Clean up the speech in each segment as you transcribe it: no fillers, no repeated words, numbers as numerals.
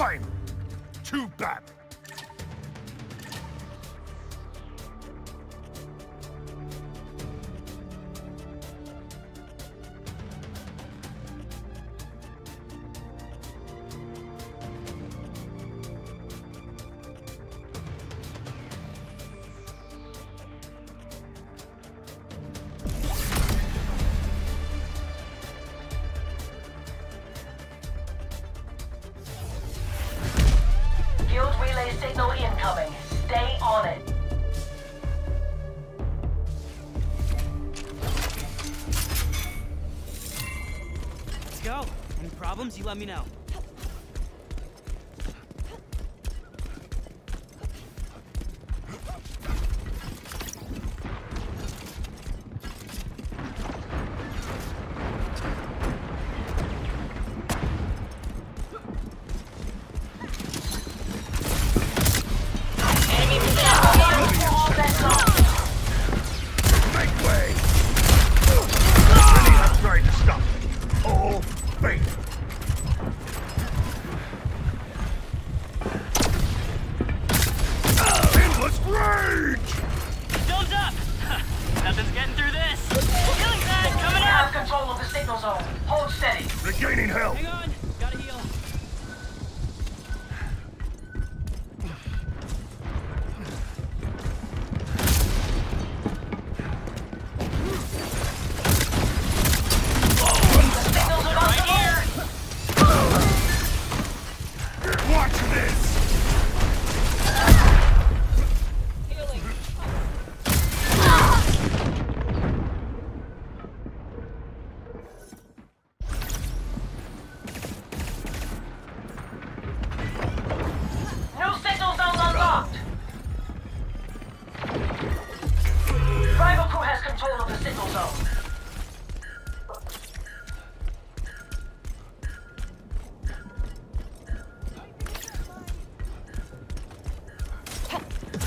Fine. Too bad. Signal incoming. Stay on it. Let's go. Any problems, you let me know.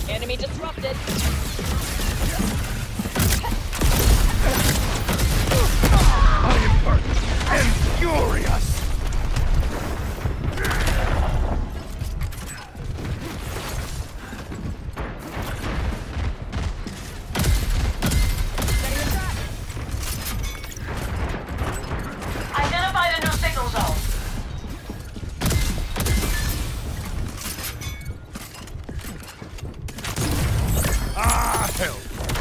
Enemy disrupted. I am hurt and furious. Identify the new signal zone.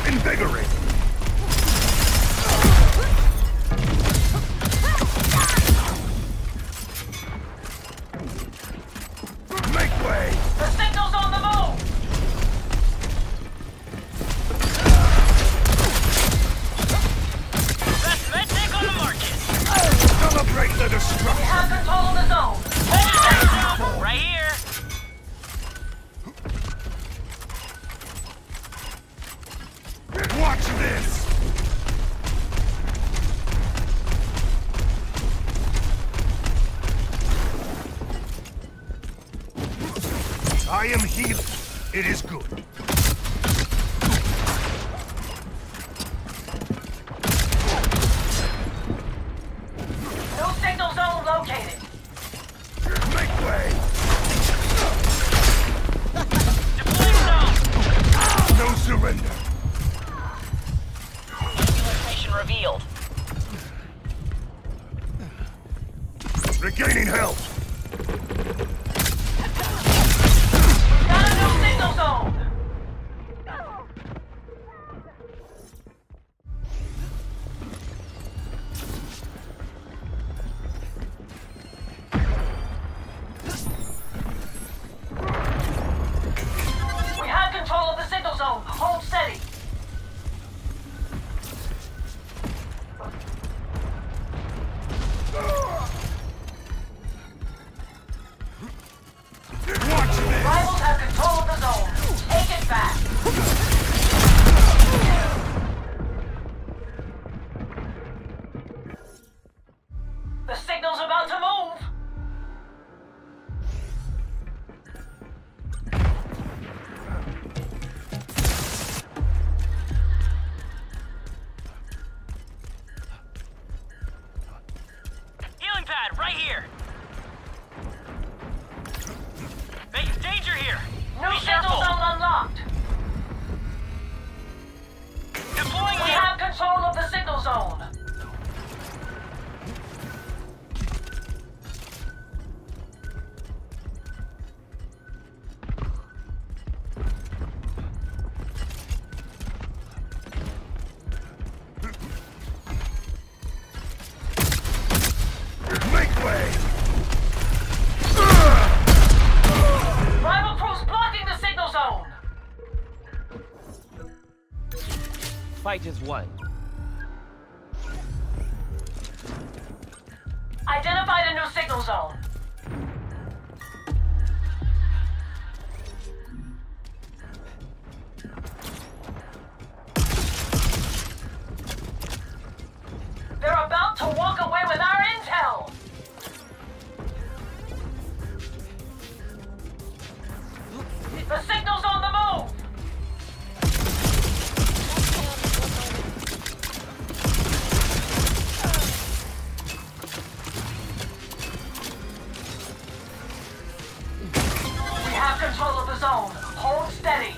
Invigorating. I am healing. It is good. No signal zone located. Make way. Deploy zone. No surrender. Location revealed. Regaining health. 1. Identify the new signal zone. They're about to walk away with our intel. The signal's on the move. We have control of the zone. Hold steady.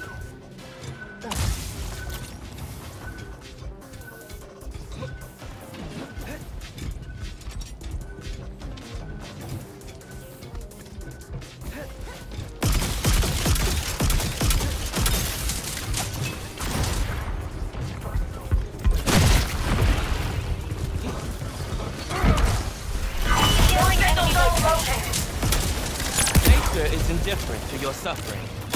Nature is indifferent to your suffering.